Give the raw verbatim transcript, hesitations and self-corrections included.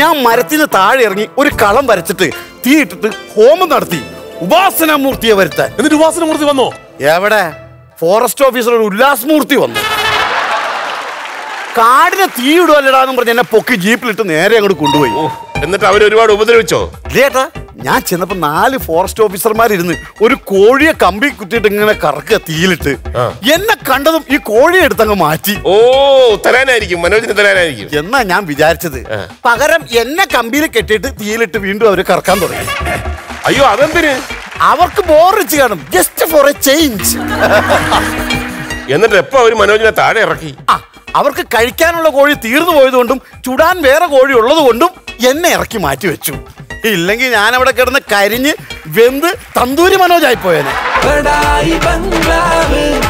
ഞാൻ മരത്തിന് താഴെ ഇറങ്ങി ഒരു കളം വരച്ചിട്ട് തീയിട്ടിട്ട് ഹോമം നടത്തി ഉപാസനമൂർത്തിയെ വരുത്താൻ. എന്നിട്ട് ഉപാസനമൂർത്തി വന്നോ? എവിടെ? ഫോറസ്റ്റ് ഓഫീസർ ഒരു ഉല്ലാസമൂർത്തി വന്നു. കാടിനെ തീയിടുവല്ലടാന്നും പറഞ്ഞ് എന്നെ പൊക്കി ജീപ്പിലിട്ട് നേരെ അങ്ങോട്ട് കൊണ്ടുപോയി. എന്നിട്ട് അവർ ഒരുപാട് ഉപദ്രവിച്ചോ? ഇല്ലേട്ടാ, ഞാൻ ചെന്നപ്പോ നാല് ഫോറസ്റ്റ് ഓഫീസർമാരിരുന്ന് ഒരു കോഴിയെ കമ്പി കുത്തിയിട്ട് ഇങ്ങനെ കറക്ക തീയിലിട്ട്. എന്നെ കണ്ടതും ഈ കോഴിയെ എടുത്തങ്ങ് മാറ്റി. ഓ, തരാനായിരിക്കും മനോജിന് തരാനായിരിക്കും എന്നാ ഞാൻ വിചാരിച്ചത്. പകരം എന്നെ കമ്പിയിൽ കെട്ടിയിട്ട് തീയിലിട്ട് വീണ്ടും അവര് കറക്കാൻ തുടങ്ങി. അയ്യോ, അതെന്തിന്? അവർക്ക് ബോറടിച്ച് കാണും, ജസ്റ്റ് ഫോർ എ ചേഞ്ച്. എന്നിട്ട് എപ്പോ അവര് മനോജിനെ താഴെ ഇറക്കി? ആ, അവർക്ക് കഴിക്കാനുള്ള കോഴി തീർന്നു പോയതുകൊണ്ടും ചുടാൻ വേറെ കോഴി ഉള്ളത് കൊണ്ടും എന്നെ ഇറക്കി മാറ്റി വെച്ചു. ഇല്ലെങ്കിൽ ഞാൻ അവിടെ കിടന്ന് കരിഞ്ഞ് വെന്ത് തന്തൂരി മനോജായി പോയേനെ.